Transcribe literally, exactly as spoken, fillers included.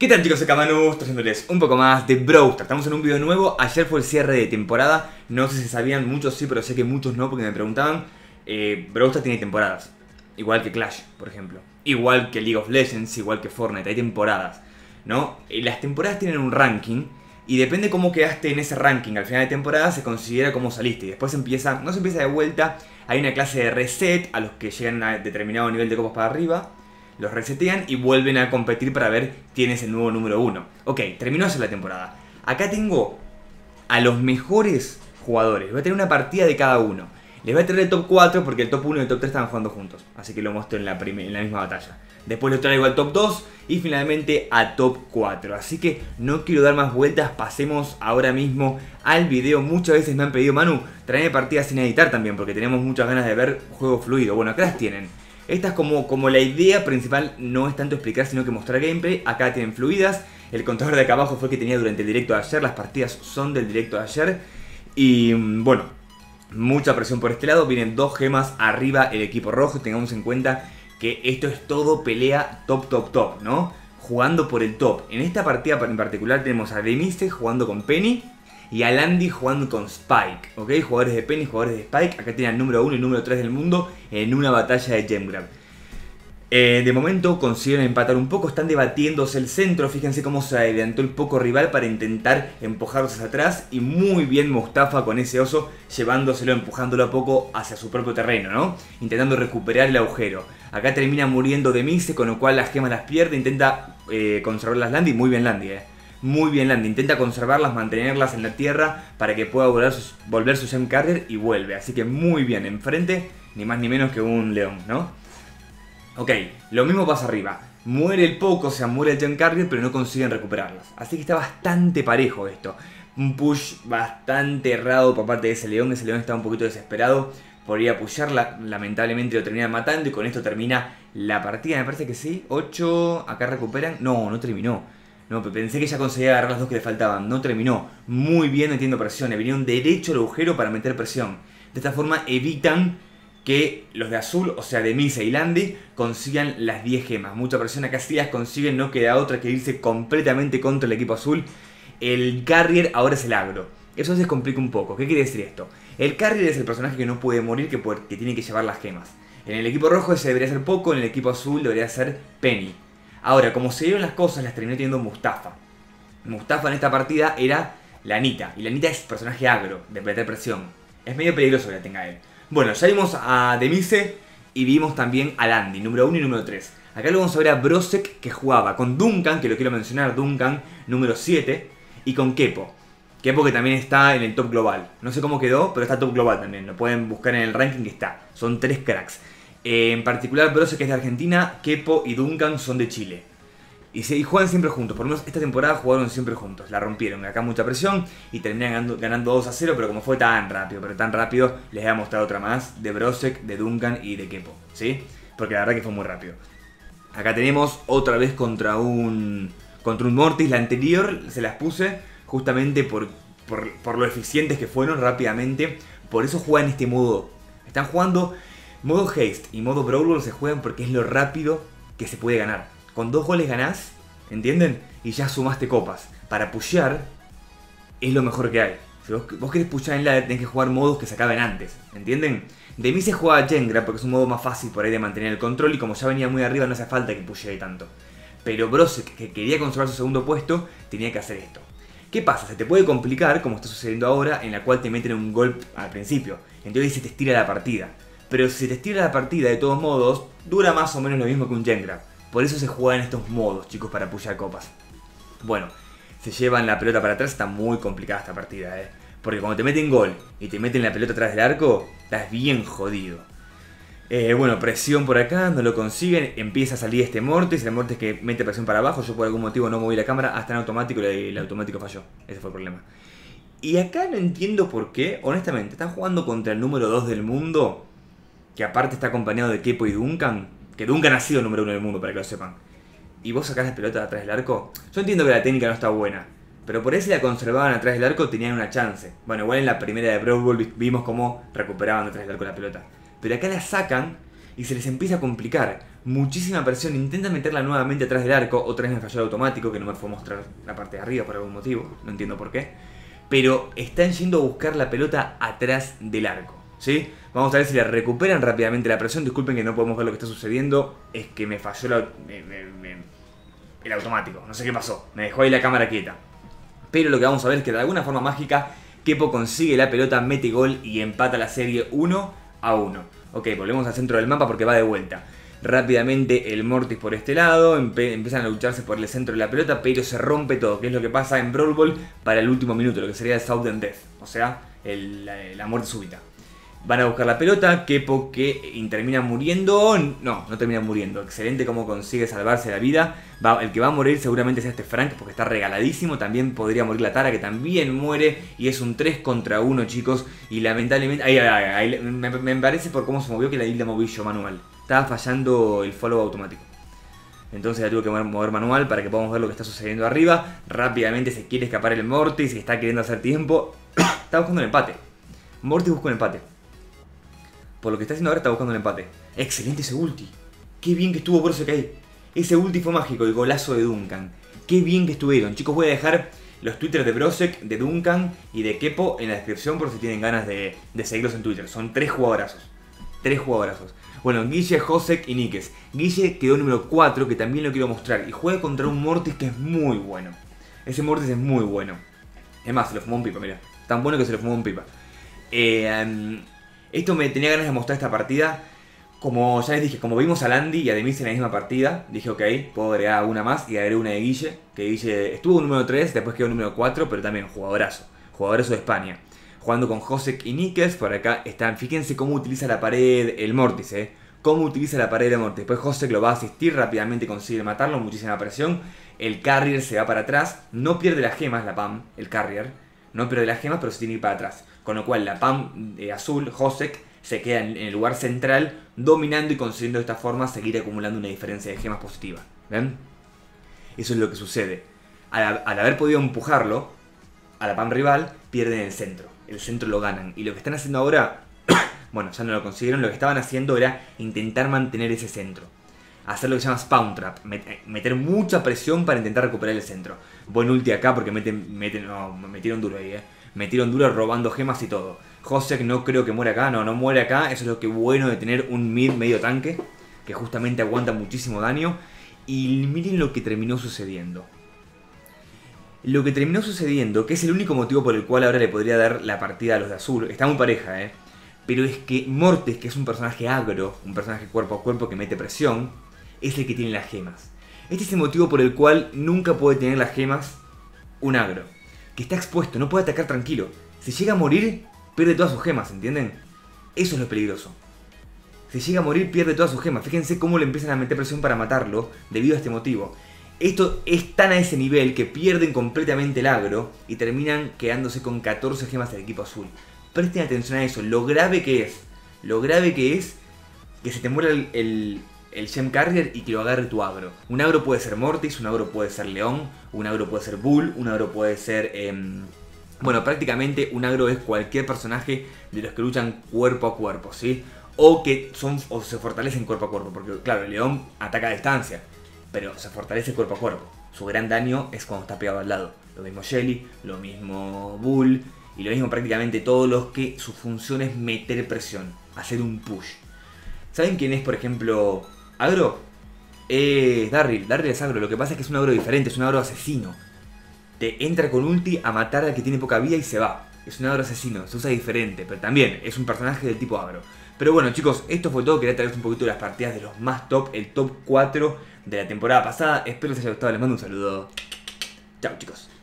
¿Qué tal chicos? Soy KManuS ochenta y ocho, un poco más de Brawl Stars. Estamos en un video nuevo, ayer fue el cierre de temporada. No sé si sabían, muchos sí, pero sé que muchos no, porque me preguntaban. eh, Brawl Stars tiene temporadas, igual que Clash, por ejemplo, igual que League of Legends, igual que Fortnite, hay temporadas, ¿no? Las temporadas tienen un ranking, y depende cómo quedaste en ese ranking, al final de temporada se considera cómo saliste. Y después empieza, no se empieza de vuelta, hay una clase de reset a los que llegan a determinado nivel de copas para arriba. Los resetean y vuelven a competir para ver quién es el nuevo número uno. Ok, terminó esa la temporada. Acá tengo a los mejores jugadores. Les voy a tener una partida de cada uno. Les voy a traer el top cuatro porque el top uno y el top tres estaban jugando juntos. Así que lo muestro en la, en la misma batalla. Después lo traigo al top dos y finalmente a top cuatro. Así que no quiero dar más vueltas. Pasemos ahora mismo al video. Muchas veces me han pedido, Manu, tráeme partidas sin editar también, porque tenemos muchas ganas de ver juego fluido. Bueno, acá las tienen. Esta es como, como la idea principal, no es tanto explicar sino que mostrar gameplay. Acá tienen fluidas, el contador de acá abajo fue el que tenía durante el directo de ayer, las partidas son del directo de ayer. Y bueno, mucha presión por este lado, vienen dos gemas arriba el equipo rojo. Tengamos en cuenta que esto es todo pelea top top top, ¿no? Jugando por el top. En esta partida en particular tenemos a Demise jugando con Penny y a Landy jugando con Spike, ¿ok? Jugadores de Penny, jugadores de Spike. Acá tienen el número uno y el número tres del mundo en una batalla de Gemgrab. Eh, de momento consiguen empatar un poco, están debatiéndose el centro. Fíjense cómo se adelantó el poco rival para intentar empujarlos hacia atrás. Y muy bien Mustafa con ese oso, llevándoselo, empujándolo a poco hacia su propio terreno, ¿no? Intentando recuperar el agujero. Acá termina muriendo Demise, con lo cual las gemas las pierde. Intenta eh, conservar las Landy, muy bien Landy, ¿eh? Muy bien Landy, intenta conservarlas, mantenerlas en la tierra para que pueda volver su, volver su Gem Carrier y vuelve. Así que muy bien, enfrente, ni más ni menos que un león, ¿no? Ok, lo mismo pasa arriba. Muere el Poco, o sea, muere el Gem Carrier, pero no consiguen recuperarlas. Así que está bastante parejo esto. Un push bastante errado por parte de ese león. Ese león está un poquito desesperado por ir a pusharla. Lamentablemente lo terminan matando y con esto termina la partida. Me parece que sí. ocho, acá recuperan. No, no terminó. No, pensé que ya conseguía agarrar las dos que le faltaban. No terminó. Muy bien metiendo presiones. Vinieron derecho al agujero para meter presión. De esta forma evitan que los de azul, o sea, de Misa y Landy, consigan las diez gemas. Mucha presión acá, si las consiguen no queda otra que irse completamente contra el equipo azul. El carrier ahora es el agro. Eso se complica un poco. ¿Qué quiere decir esto? El carrier es el personaje que no puede morir, que, puede, que tiene que llevar las gemas. En el equipo rojo ese debería ser Poco, en el equipo azul debería ser Penny. Ahora, como se dieron las cosas, las terminó teniendo Mustafa. Mustafa en esta partida era la NITA. Y la NITA es personaje agro, de meter presión. Es medio peligroso que la tenga él. Bueno, ya vimos a Demise y vimos también a Landy, número uno y número tres. Acá lo vamos a ver a Brozzek, que jugaba con DunkhaN, que lo quiero mencionar, DunkhaN, número siete. Y con Keppo. Keppo que también está en el top global. No sé cómo quedó, pero está top global también. Lo pueden buscar en el ranking que está. Son tres cracks. Eh, en particular Brozzek, que es de Argentina, Keppo y DunkhaN son de Chile. Y, se, y juegan siempre juntos, por lo menos esta temporada jugaron siempre juntos. La rompieron, acá mucha presión y terminan ganando, ganando dos a cero, pero como fue tan rápido, pero tan rápido, les voy a mostrar otra más de Brozzek, de DunkhaN y de Keppo, ¿sí? Porque la verdad que fue muy rápido. Acá tenemos otra vez contra un contra un Mortis, la anterior se las puse justamente por, por, por lo eficientes que fueron rápidamente. Por eso juegan este modo, están jugando... Modo Haste y modo Brawl Ball se juegan porque es lo rápido que se puede ganar. Con dos goles ganás, ¿entienden? Y ya sumaste copas. Para pushear es lo mejor que hay. Si vos, vos querés pushear en la, tenés que jugar modos que se acaben antes, ¿entienden? De mí se jugaba Gemgrab porque es un modo más fácil por ahí de mantener el control. Y como ya venía muy arriba no hace falta que pushee tanto. Pero Brozzek, que quería conservar su segundo puesto, tenía que hacer esto. ¿Qué pasa? Se te puede complicar, como está sucediendo ahora, en la cual te meten un gol al principio. Entonces se te estira la partida. Pero si te estira la partida, de todos modos, dura más o menos lo mismo que un Gemgrab. Por eso se juegan estos modos, chicos, para pushar copas. Bueno, se llevan la pelota para atrás, está muy complicada esta partida, eh. Porque cuando te meten gol y te meten la pelota atrás del arco, estás bien jodido. Eh, bueno, presión por acá, no lo consiguen, empieza a salir este Mortis, el Mortis que mete presión para abajo. Yo por algún motivo no moví la cámara, hasta en automático, el automático falló. Ese fue el problema. Y acá no entiendo por qué, honestamente, están jugando contra el número dos del mundo... Que aparte está acompañado de Keppo y DunkhaN. Que DunkhaN ha sido el número uno del mundo, para que lo sepan. Y vos sacás las pelotas atrás del arco. Yo entiendo que la técnica no está buena, pero por ahí si la conservaban atrás del arco tenían una chance. Bueno, igual en la primera de Brawl Ball vimos cómo recuperaban atrás del arco la pelota. Pero acá la sacan y se les empieza a complicar. Muchísima presión, intenta meterla nuevamente atrás del arco, otra vez me falló el automático, que no me fue a mostrar la parte de arriba por algún motivo, no entiendo por qué. Pero están yendo a buscar la pelota atrás del arco, ¿sí? Vamos a ver si la recuperan rápidamente la presión. Disculpen que no podemos ver lo que está sucediendo, es que me falló la, me, me, me, el automático, no sé qué pasó, me dejó ahí la cámara quieta. Pero lo que vamos a ver es que de alguna forma mágica Keppo consigue la pelota, mete gol y empata la serie uno a uno. Ok, volvemos al centro del mapa porque va de vuelta. Rápidamente el Mortis por este lado, empiezan a lucharse por el centro de la pelota, pero se rompe todo, que es lo que pasa en Brawl Ball para el último minuto, lo que sería el Sudden Death, o sea, el, la, la muerte súbita. Van a buscar la pelota, Keppo que termina muriendo, no, no termina muriendo, excelente como consigue salvarse la vida. Va, el que va a morir seguramente sea este Frank porque está regaladísimo, también podría morir la Tara que también muere y es un tres contra uno chicos y lamentablemente, ahí, ahí, ahí, me, me parece por cómo se movió que la Hilda moví yo manual, estaba fallando el follow automático. Entonces la tuve que mover manual para que podamos ver lo que está sucediendo arriba. Rápidamente se quiere escapar el Mortis, está queriendo hacer tiempo. Está buscando un empate. Mortis busca un empate. Por lo que está haciendo ahora está buscando un empate. Excelente ese ulti. Qué bien que estuvo Brozzek ahí. Ese ulti fue mágico, el golazo de DunkhaN. Qué bien que estuvieron. Chicos, voy a dejar los Twitter de Brozzek, de DunkhaN y de Keppo en la descripción por si tienen ganas de, de seguirlos en Twitter. Son tres jugadorazos. Tres jugadorazos. Bueno, Guille, Josek y Níquez. Guille quedó número cuatro, que también lo quiero mostrar. Y juega contra un Mortis que es muy bueno. Ese Mortis es muy bueno. Es más, se lo fumó un pipa, mira. Tan bueno que se lo fumó un pipa. Eh, um, esto me tenía ganas de mostrar esta partida. Como ya les dije, como vimos a Landy y a Demise en la misma partida, dije ok, puedo agregar una más y agregué una de Guille. Que Guille estuvo número tres, después quedó número cuatro, pero también jugadorazo. Jugadorazo de España. Jugando con Josek y Níquez, por acá están, fíjense cómo utiliza la pared el Mortis, eh. Cómo utiliza la pared el Mortis. Después Josek lo va a asistir, rápidamente consigue matarlo, muchísima presión. El Carrier se va para atrás, no pierde las gemas la P A M, el Carrier. No pierde las gemas, pero se tiene que ir para atrás. Con lo cual la P A M eh, azul, Josek, se queda en, en el lugar central, dominando y consiguiendo de esta forma seguir acumulando una diferencia de gemas positiva. ¿Ven? Eso es lo que sucede. Al, al haber podido empujarlo a la P A M rival, pierden el centro. El centro lo ganan. Y lo que están haciendo ahora, bueno, ya no lo consiguieron. Lo que estaban haciendo era intentar mantener ese centro. Hacer lo que se llama spawn trap. Meter mucha presión para intentar recuperar el centro. Buen ulti acá porque meten, meten, no, metieron duro ahí, eh. Metieron duro robando gemas y todo. Josek no creo que muera acá. No, no muere acá. Eso es lo que bueno de tener un mid medio tanque. Que justamente aguanta muchísimo daño. Y miren lo que terminó sucediendo. Lo que terminó sucediendo, que es el único motivo por el cual ahora le podría dar la partida a los de azul, está muy pareja, eh. Pero es que Mortis, que es un personaje agro, un personaje cuerpo a cuerpo que mete presión, es el que tiene las gemas. Este es el motivo por el cual nunca puede tener las gemas un agro, que está expuesto, no puede atacar tranquilo. Si llega a morir, pierde todas sus gemas, ¿entienden? Eso es lo peligroso. Si llega a morir, pierde todas sus gemas. Fíjense cómo le empiezan a meter presión para matarlo debido a este motivo. Esto es tan a ese nivel que pierden completamente el agro y terminan quedándose con catorce gemas del equipo azul. Presten atención a eso, lo grave que es. Lo grave que es que se te muera el, el, el Gem Carrier y que lo agarre tu agro. Un agro puede ser Mortis, un agro puede ser León, un agro puede ser Bull, un agro puede ser... Eh, bueno, prácticamente un agro es cualquier personaje de los que luchan cuerpo a cuerpo, ¿sí? O que son o se fortalecen cuerpo a cuerpo, porque claro, el León ataca a distancia. Pero se fortalece cuerpo a cuerpo. Su gran daño es cuando está pegado al lado. Lo mismo Shelly, lo mismo Bull y lo mismo prácticamente todos los que su función es meter presión, hacer un push. ¿Saben quién es, por ejemplo, agro? Es eh, Darryl. Darryl es agro. Lo que pasa es que es un agro diferente, es un agro asesino. Te entra con ulti a matar al que tiene poca vida y se va. Es un agro asesino, se usa diferente, pero también es un personaje del tipo agro. Pero bueno chicos, esto fue todo, quería traerles un poquito de las partidas de los más top, el top cuatro de la temporada pasada. Espero les haya gustado, les mando un saludo. Chao chicos.